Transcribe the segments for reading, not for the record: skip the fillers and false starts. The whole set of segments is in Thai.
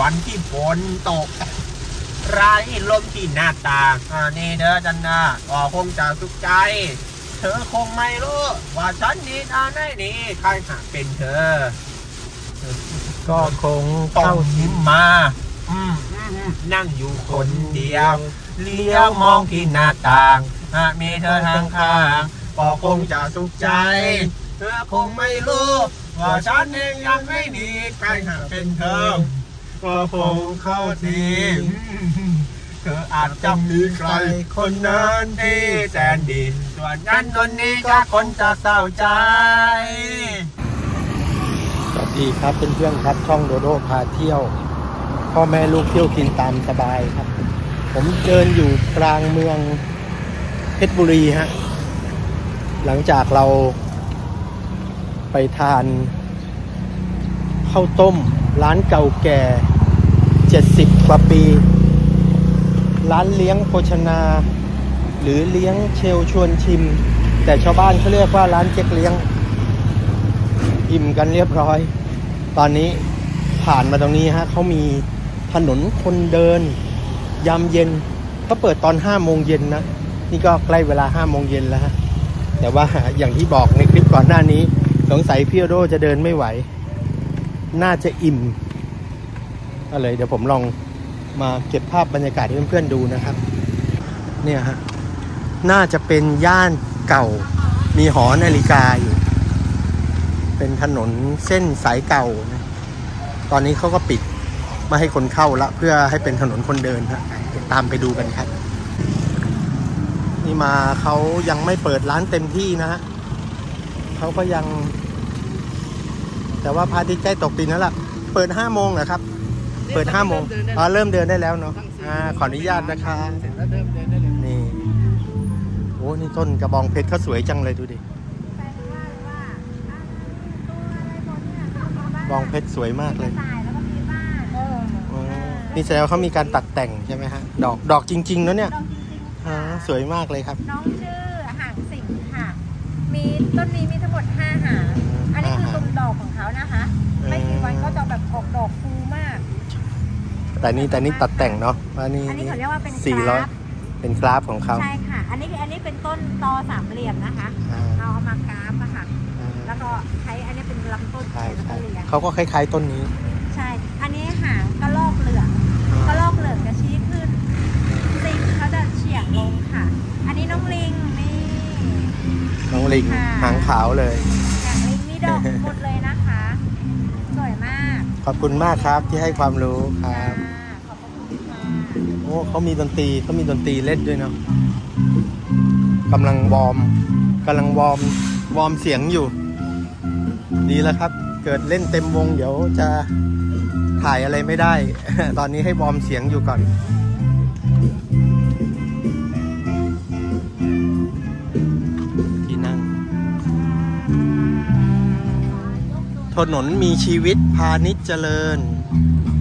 วันที่ฝนตกรายที่ลมที่หน้าตานี่เด้อจันนาก็คงจะสุขใจเธอคงไม่รู้ว่าฉันนี้ตาไหนนี่ใครหากเป็นเธอก็คงเข้ายิ้มมานั่งอยู่คนเดียวเลี้ยวมองที่หน้าต่างหากมีเธอทางข้างก็คงจะสุขใจเธอคงไม่รู้ว่าฉันเองยังไม่ดีใครหากเป็นเธอก็คงเข้าทีเธออาจจะมีใครคนนั้นที่แสนดีส่วนนั้นคนนี้ก็คนจะเศร้าใจสวัสดีครับเป็นเพื่อนครับช่องโดโดพาเที่ยวพ่อแม่ลูกเที่ยวกินตามสบายครับผมเดินอยู่กลางเมืองเพชรบุรีฮะหลังจากเราไปทานข้าวต้มร้านเก่าแก่70กว่าปีร้านเลี้ยงโภชนาหรือเลี้ยงเชลชวนชิมแต่ชาวบ้านเขาเรียกว่าร้านเจ๊กเลี้ยงอิ่มกันเรียบร้อยตอนนี้ผ่านมาตรงนี้ฮะเขามีถนนคนเดินยามเย็นก็เปิดตอน5 โมงเย็นนะนี่ก็ใกล้เวลา5 โมงเย็นแล้วฮะแต่ว่าอย่างที่บอกในคลิปก่อนหน้านี้สงสัยพี่โดจะเดินไม่ไหวน่าจะอิ่มก็เลยเดี๋ยวผมลองมาเก็บภาพบรรยากาศให้เพื่อนๆดูนะครับเนี่ยฮะน่าจะเป็นย่านเก่ามีหอนาฬิกาอยู่เป็นถนนเส้นสายเก่านะตอนนี้เขาก็ปิดไม่ให้คนเข้าละเพื่อให้เป็นถนนคนเดินฮะตามไปดูกันครับนี่มาเขายังไม่เปิดร้านเต็มที่นะฮะเขาก็ยังแต่ว่าพระอาทิตย์ใกล้ตกดินแล้วล่ะเปิด5 โมงเหรอครับเปิด5 โมงเริ่มเดินได้แล้วเนาะขออนุญาตนะคะนี่โอ้นี่ต้นกระบองเพชรเขาสวยจังเลยดูดิกระบองเพชรสวยมากเลยนี่แสดงว่าเขามีการตัดแต่งใช่ไหมฮะดอกจริงๆนะเนี่ยสวยมากเลยครับน้องชื่อหางสิงค่ะมีต้นนี้มีทั้งหมด5 หางอันนี้คือต้นดอกของเขานะคะไม่กี่วันก็จะแบบออกดอกฟูมากแต่นี่ตัดแต่งเนาะอันนี้เขาเรียกว่าเป็น400เป็นกราฟของเขาใช่ค่ะอันนี้เป็นต้นตอ3 เหลี่ยมนะคะเอามากราฟอะค่ะแล้วก็ใช้อันนี้เป็นลำต้นเขาก็คล้ายๆต้นนี้ใช่อันนี้หางกระลอกเหลืองจะชี้ขึ้นลิงเขาจะเฉียงลงค่ะอันนี้น้องลิงนี่น้องลิงหางขาวเลยหางลิงมีดอกหมดเลยนะคะสวยมากขอบคุณมากครับที่ให้ความรู้ครับขอบคุณมากโอ้เขามีดนตรีเล่นด้วยเนาะกำลังวอร์มเสียงอยู่ดีแล้วครับเกิดเล่นเต็มวงเดี๋ยวจะถ่ายอะไรไม่ได้ตอนนี้ให้วอร์มเสียงอยู่ก่อนที่นั่งถนนมีชีวิตพาณิชย์เจริญ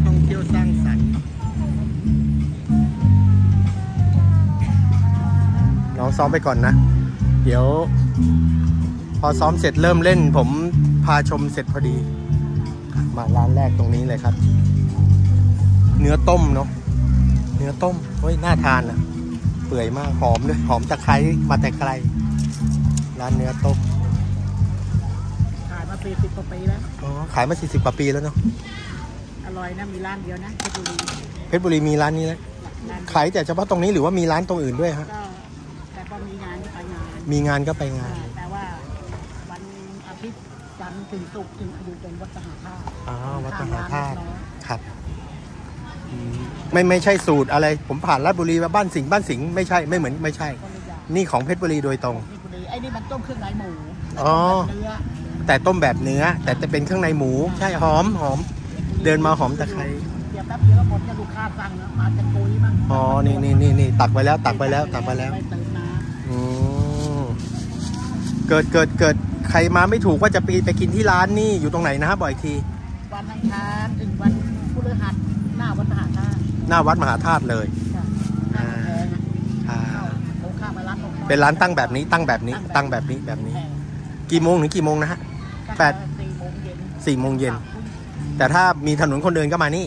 ท่องเที่ยวสร้างสรรค์น้องซ้อมไปก่อนนะเดี๋ยวพอซ้อมเสร็จเริ่มเล่นผมพาชมเสร็จพอดีมาร้านแรกตรงนี้เลยครับเนื้อต้มเนาะเนื้อต้มเฮ้ยน่าทานอ่ะเปื่อยมากหอมด้วยหอมตะไคร้มาแต่ไกลร้านเนื้อต้มขายมา40 กว่าปีแล้วอ๋อขายมา40 กว่าปีแล้วเนาะอร่อยนะมีร้านเดียวนะเพชรบุรีมีร้านนี้แล้วขายแต่เฉพาะตรงนี้หรือว่ามีร้านตรงอื่นด้วยฮะแต่ก็มีงานก็ไปงานแต่ว่าวันอาทิตย์จันทร์ถึงศุกร์อยู่ตรงวัดสหธาตุวัดสหธาตุครับไม่ใช่สูตรอะไรผมผ่านราชบุรีมาบ้านสิงห์ไม่ใช่นี่ของเพชรบุรีโดยตรงไอ้นี่มันต้มเครื่องในหมูอ๋อแต่ต้มแบบเนื้อแต่จะเป็นเครื่องในหมูใช่หอมเดินมาหอมตะไคร้เดี๋ยวแป๊บเดียวก็หมดจะลูกค้าสั่งนะมาจะโกยบ้างอ๋อนี่ตักไปแล้วเกิดใครมาไม่ถูกว่าจะไปกินที่ร้านนี่อยู่ตรงไหนนะบ่อยทีวันอังคารถึงวันพฤหัสหน้าวัดมหาธาตุเลยเป็นร้านตั้งแบบนี้กี่โมงถึงกี่โมงนะฮะ8 4 โมงเย็นแต่ถ้ามีถนนคนเดินก็มานี่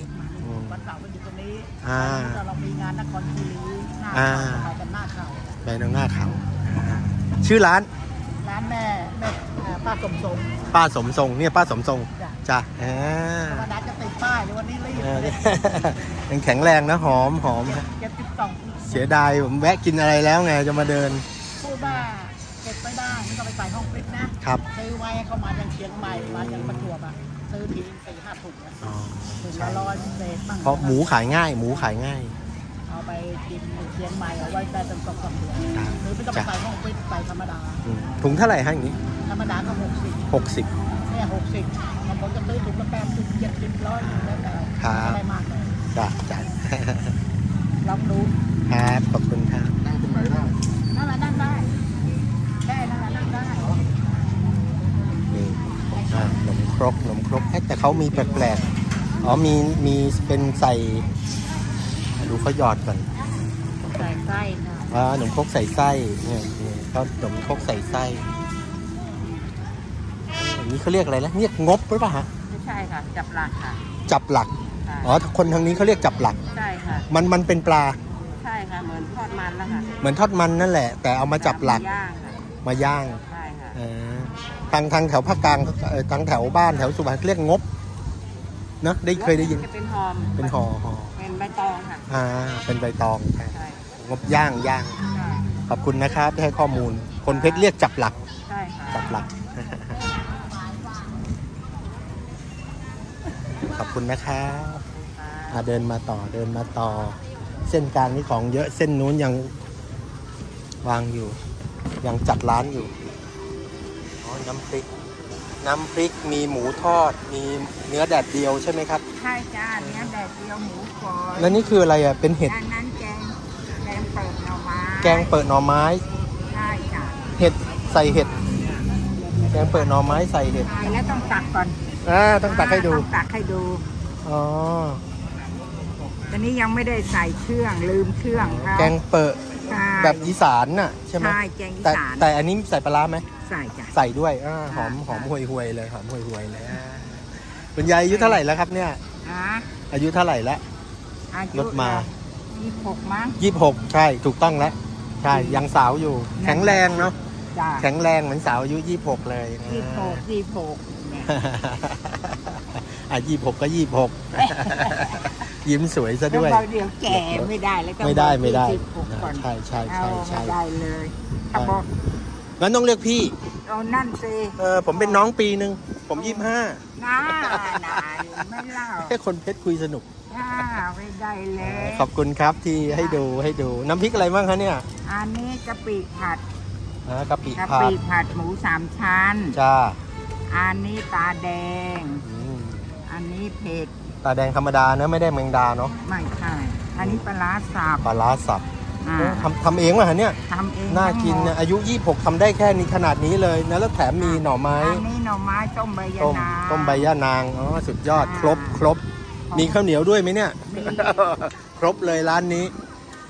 เรามีงานนครคีรีเป็นหน้าเขาไปตรงหน้าเขาชื่อร้านแม่ป้าสมทรงเนี่ยป้าสมทรงจ้ะธรรมดาจะติดป้ายวันนี้รีบยังแข็งแรงนะหอมเสียดายผมแวะกินอะไรแล้วไงจะมาเดินพูดบ้าเก็บไปบ้างไม่ต้องไปใส่ห้องฟิตนะครับซื้อไว้เข้ามาจากเชียงใหม่มาจากประจวบอ่ะซื้อที4-5 ถุงถุงละ100 เศษบ้างเพราะหมูขายง่ายเอาไปกินเชียงใหม่เอาไว้ได้เป็น2-3 เดือนหรือไม่ต้องไปใส่ห้องฟิตใส่ธรรมดาถุงเท่าไหร่ฮะอย่างนี้ธรรมดาก็60เนี่ย60บางคนก็ซื้อถุงละ80-100แล้วแต่อะไรมากเลยจ้ะลองดูครับขอบคุณครับนั่งตรงไหนได้นั่งได้นี่นมครกแต่เขามีแปลกๆอ๋อมีเป็นใส่ดูเขาหยอดก่อนใส่ไส้ค่ะนมครกใส่ไส้เนี่ยเขานมครกใส่ไส้นี่เขาเรียกอะไรนะเรียกงบหรือเปล่าฮะไม่ใช่ค่ะจับหลักค่ะจับหลักอ๋อคนทางนี้เขาเรียกจับหลักใช่ค่ะมันเป็นปลาใช่ค่ะเหมือนทอดมันแล้วค่ะเหมือนทอดมันนั่นแหละแต่เอามาจับหลักมาย่างใช่ค่ะทางแถวภาคกลางทางแถวบ้านแถวสุพรรณเรียกงบเนาะได้เคยได้ยินเป็นหอมเป็นห่อเป็นใบตองค่ะเป็นใบตองใช่งบย่างขอบคุณนะครับที่ให้ข้อมูลคนเพชรเรียกจับหลักใช่ค่ะจับหลักขอบคุณนะครับเดินมาต่อเส้นกลางนี่ของเยอะเส้นนู้นยังวางอยู่ยังจัดร้านอยู่อ๋อน้ำพริกมีหมูทอดมีเนื้อแดดเดียวใช่ไหมครับใช่จ้าเนื้อแดดเดียวหมูกรอบแล้วนี่คืออะไรอ่ะเป็นเห็ดอันนั้นแกงเปิดหน่อไม้ใช่จ้าเห็ดใส่เห็ดแกงเปิดหน่อไม้ใส่เห็ดแล้วต้องตักก่อนต้องตักให้ดูอ๋อตอนนี้ยังไม่ได้ใส่เครื่องลืมเครื่องแกงเปิดแบบอีสานน่ะใช่ไหมแกงอีสานแต่อันนี้ใส่ปลาร้าไหมใส่จ้ะใส่ด้วยหอมห่วยเลยเลยคุณยายอายุเท่าไหร่แล้วครับเนี่ยอายุเท่าไหร่แล้วรถมา26มั้ง26ใช่ถูกต้องแล้วใช่ยังสาวอยู่แข็งแรงเนาะแข็งแรงเหมือนสาวอายุ26เลย2626ก็26ยิ้มสวยซะด้วยเดี๋ยวแก่ไม่ได้แล้วไม่ได้ใช่ได้เลยงั้นต้องเรียกพี่เอานั่นสิผมเป็นน้องปีนึงผม25ไม่เล่าแค่คนเพชรคุยสนุกไม่ได้เลยขอบคุณครับที่ให้ดูน้ำพริกอะไรบ้างคะเนี่ยอันนี้กะปิผัดหมู3 ชั้นจ้าอันนี้ตาแดงอันนี้เผ็ดตาแดงธรรมดาเนอะไม่ได้แมงดาเนาะไม่ใช่อันนี้ปลาร้าสับทำเองวะฮะเนี่ยทำเองน่ากินนะอายุ26ทำได้แค่นี้ขนาดนี้เลยนะแล้วแถมมีหน่อไม้อันนี้หน่อไม้ต้มใบยานางอ๋อสุดยอดครบมีข้าวเหนียวด้วยไหมเนี่ยครบเลยร้านนี้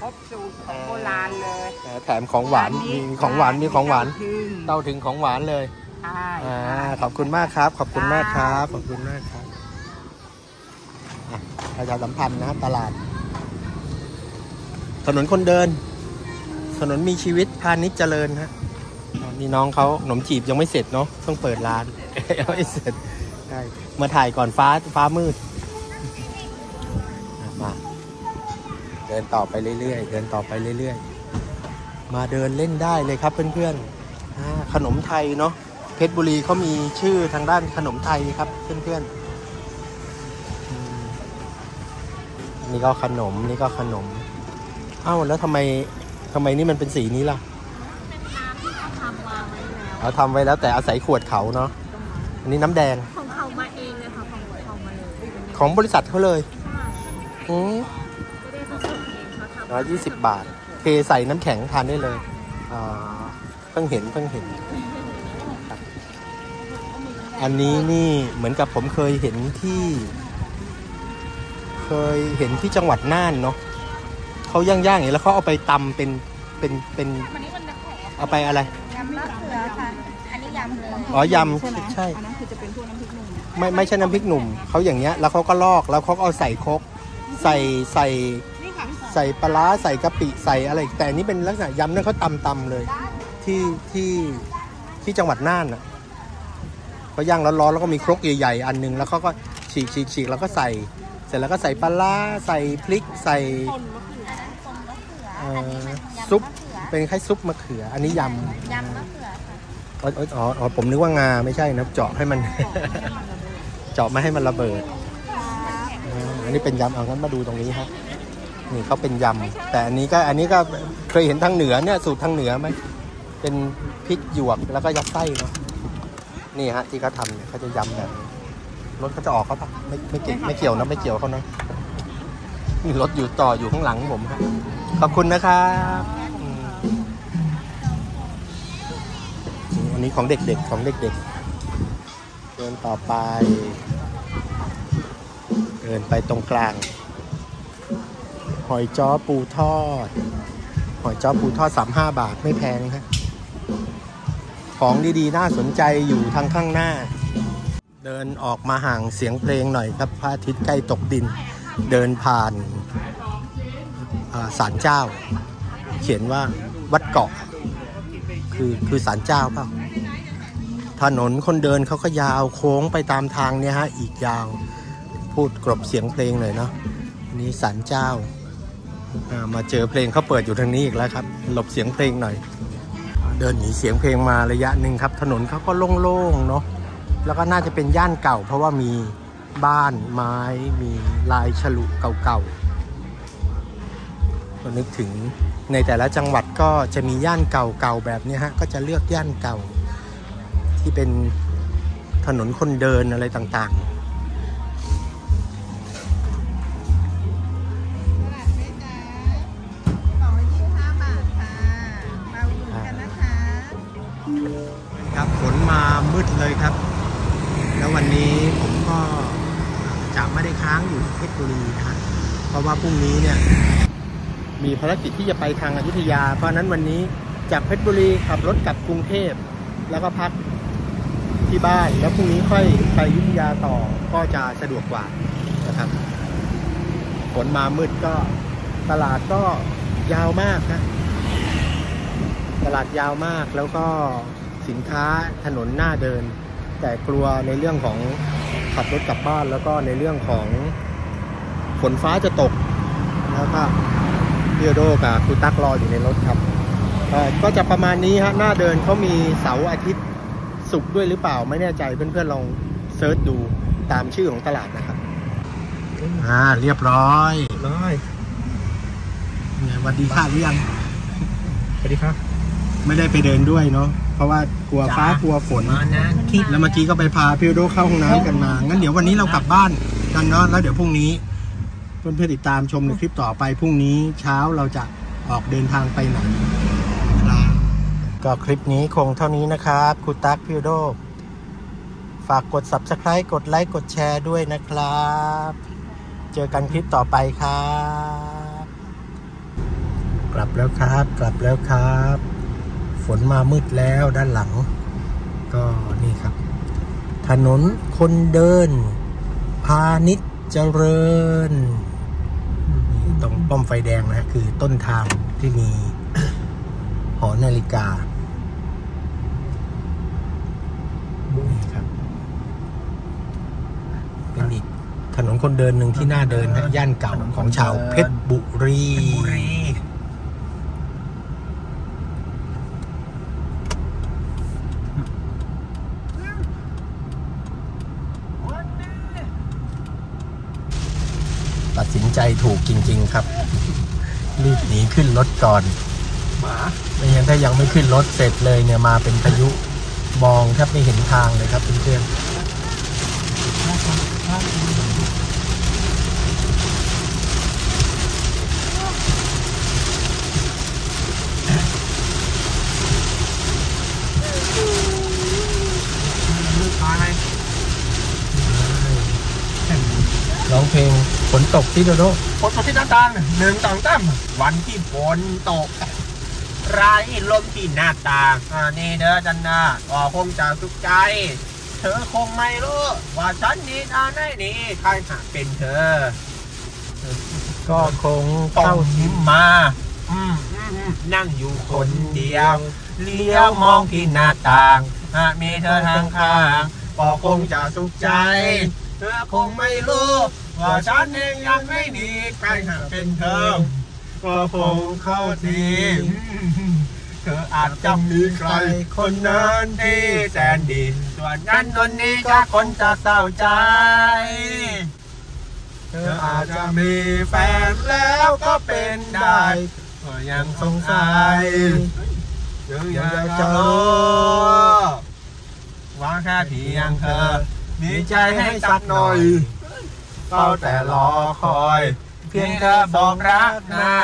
ครบสูตรของโบราณเลยแถมของหวานมีของหวานเต้าถึงของหวานเลยขอบคุณมากครับประชาสัมพันธ์นะตลาดถนนคนเดินถนนมีชีวิตพาณิชย์เจริญฮะนี่น้องเขาขนมจีบยังไม่เสร็จเนาะต้องเปิดร้านยังไม่เสร็จใช่มาถ่ายก่อนฟ้ามืดมาเดินต่อไปเรื่อยๆมาเดินเล่นได้เลยครับเพื่อนๆขนมไทยเนาะเพชรบุรีเขามีชื่อทางด้านขนมไทยครับเพื่อนๆนี่ก็ขนมเอ้าแล้วทำไมนี่มันเป็นสีนี้ล่ะเป็นน้ำที่เขาทำมาไว้แล้วแต่อาศัยขวดเขาเนาะอันนี้น้ำแดงของเขามาเองเลยค่ะของบริษัทเขาเลย120 บาทเทใส่น้ำแข็งทานได้เลยเพิ่งเห็นอันนี้นี่เหมือนกับผมเคยเห็นที่จังหวัดน่านเนาะเขาย่างๆอย่างนี้แล้วเขาเอาไปตำเป็นเอาไปอะไรยำมะเขือค่ะอันนี้ยำอ๋อยำใช่ไหมใช่อันนั้นคือจะเป็นพวกน้ำพริกหนุ่มไม่ใช่น้ำพริกหนุ่มเขาอย่างเงี้ยแล้วเขาก็ลอกแล้วเขาเอาใส่ครกใส่ ใส่ปลาร้าใส่กะปิใส่อะไรแต่อันนี้เป็นลักษณะยำนั่นเขาตำเลยที่จังหวัดน่านอ่ะเขาย่างร้อนๆแล้วก็มีครกใหญ่ๆอันนึงแล้วเขาก็ฉีกแล้วก็ใส่เสร็จแล้วก็ใส่ปลาร้าใส่พริกใส่ซุปเป็นคล้ายซุปมะเขืออันนี้ยำมะเขืออ๋อผมนึกว่างาไม่ใช่นะเจาะให้มันเจาะไม่ให้มันระเบิดอันนี้เป็นยำเอางั้นมาดูตรงนี้ครับนี่เขาเป็นยำแต่อันนี้ก็เคยเห็นทางเหนือเนี่ยสูตรทางเหนือไหมเป็นพริกหยวกแล้วก็ยัดไส้เนาะนี่ฮะที่เขาทำเนี่ยเขาจะยำแบบรถเขาจะออกเขาปะไม่เกี่ยวนะไม่เกี่ยวเขานะนี่รถอยู่ต่ออยู่ข้างหลังผมครับขอบคุณนะครับอันนี้ของเด็กๆเดินต่อไปเดินไปตรงกลางหอยจ้อปูทอด35 บาทไม่แพงฮะของดีๆน่าสนใจอยู่ทางข้างหน้าเดินออกมาห่างเสียงเพลงหน่อยครับพระอาทิตย์ใกล้ตกดินเดินผ่านศาลเจ้าเขียนว่าวัดเกาะคือศาลเจ้าเปล่าถนนคนเดินเขาก็ยาวโค้งไปตามทางเนี่ยฮะอีกยาวพูดกลบเสียงเพลงหน่อยเนาะนี่ศาลเจ้ามาเจอเพลงเขาเปิดอยู่ทางนี้อีกแล้วครับหลบเสียงเพลงหน่อยเดินหนีเสียงเพลงมาระยะหนึ่งครับถนนเขาก็โล่งๆเนาะแล้วก็น่าจะเป็นย่านเก่าเพราะว่ามีบ้านไม้มีลายฉลุเก่าๆก็นึกถึงในแต่ละจังหวัดก็จะมีย่านเก่าๆแบบนี้ฮะก็จะเลือกย่านเก่าที่เป็นถนนคนเดินอะไรต่างๆครับฝนมามืดเลยครับแล้ววันนี้ผมก็จะไม่ได้ค้างอยู่เพชรบุรีครับเพราะว่าพรุ่งนี้เนี่ยมีภารกิจที่จะไปทางอยุธยาเพราะนั้นวันนี้จากเพชรบุรีขับรถกลับกรุงเทพแล้วก็พักที่บ้านแล้วพรุ่งนี้ค่อยไปอยุธยาต่อก็จะสะดวกกว่านะครับฝนมามืดก็ตลาดก็ยาวมากนะตลาดยาวมากแล้วก็สินค้าถนนหน้าเดินแต่กลัวในเรื่องของขับรถกลับบ้านแล้วก็ในเรื่องของฝนฟ้าจะตกแล้วก็พี่โดกับคุณตั๊กรออยู่ในรถครับก็จะประมาณนี้ฮะหน้าเดินเขามีเสาร์อาทิตย์ศุกร์ด้วยหรือเปล่าไม่แน่ใจเพื่อนๆลองเซิร์ชดูตามชื่อของตลาดนะครับเรียบร้อยสวัสดีค่ะหรือยังสวัสดีครับไม่ได้ไปเดินด้วยเนาะเพราะว่ากลัวฟ้ากลัวฝนแล้วเมื่อกี้ก็ไปพาพี่โดเข้าห้องน้ำกันมางั้นเดี๋ยววันนี้เรากลับบ้านกันเนาะแล้วเดี๋ยวพรุ่งนี้เพื่อนๆติดตามชมในคลิปต่อไปพรุ่งนี้เช้าเราจะออกเดินทางไปไหนก็คลิปนี้คงเท่านี้นะครับครูตั๊กพี่โดฝากกด Subscribe กดไลค์กดแชร์ด้วยนะครับเจอกันคลิปต่อไปครับกลับแล้วครับฝนมามืดแล้วด้านหลังก็นี่ครับถนนคนเดินพาณิชย์เจริญตรงป้อมไฟแดงนะคือต้นทางที่มีหอนาฬิกานี่ครับเป็นอีกถนนคนเดินหนึ่งที่น่าเดินนะย่านเก่าของชาวเพชรบุรีตัดสินใจถูกจริงๆครับรีบหนีขึ้นรถก่อนไม่งั้นถ้ายังไม่ขึ้นรถเสร็จเลยเนี่ยมาเป็นพายุมองแทบไม่เห็นทางเลยครับเพื่อนร้องเพลงฝนตกที่โดโดฝนตกที่หน้าต่างหนึ่งต่างตั้มวันที่ฝนตกรายลมที่หน้าต่างนี่เด้อจันนาก็คงจะสุขใจเธอคงไม่รู้ว่าฉันนี้ได้นี่ใครหากเป็นเธอ ก็คงเข้าหิมมานั่งอยู่คนเดียวเลี้ยวมองที่หน้าต่างหากมีเธอทางข้างก็คงจะสุขใจเธอคงไม่รู้ว่าฉันเองยังไม่ดีใครหากเป็นเธอก็คงเข้าทีเธออาจจะมีใครคนนั้นที่แสนดีส่วนนั้นคนนี้ก็คนจะเศร้าใจเธออาจจะมีแฟนแล้วก็เป็นได้ก็ยังสงสัยยังอยากจะว่าแค่เพียงเธอมีใจให้สักหน่อยก็แต่รอคอยเพียงเธอบอกรักนะ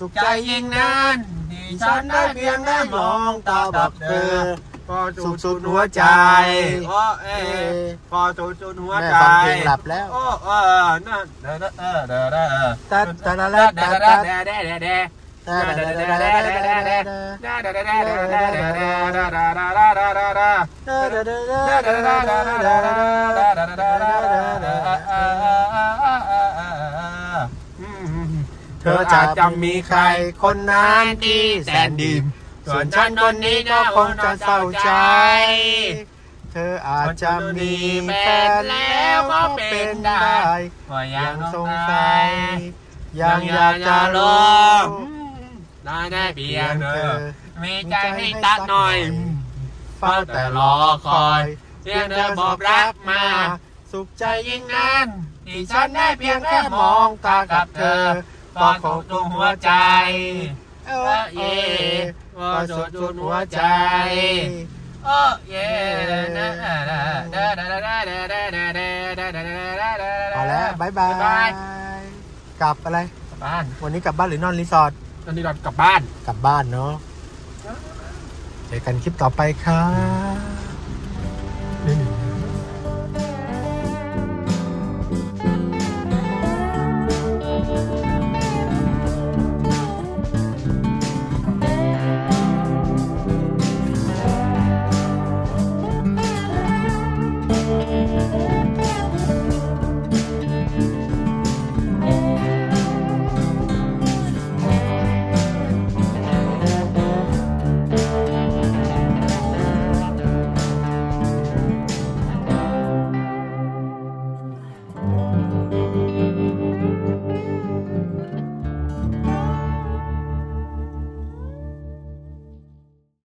สุขใจยิ่งนั้นที่ฉันได้เพียงแค่มองตาแบบเธอพอสุดหัวใจพอสุดหัวใจหลับแล้วนั่นเธอจะจำมีใครคนนั้นที่แสนดีส่วนฉันคนนี้ก็คงจะเศร้าใจเธออาจจะมีแฟนแล้วก็เป็นได้ก็ยังสงสัยยังอยากจะลองได้เพียงเธอมีใจให้ตัดหน่อยเฝ้าแต่รอคอยเพียงเธอบอกรักมาสุขใจยิ่งนั้นที่ฉันได้เพียงแค่มองตากับเธอตอนของดวงหัวใจโอ้เย่ก็สุดหัวใจโอ้เย่พอแล้วบายบายกลับอะไรกลับบ้านวันนี้กลับบ้านหรือนอนรีสอร์ทนอนรีสอร์ทกลับบ้านเนาะเจอกันคลิปต่อไปครับ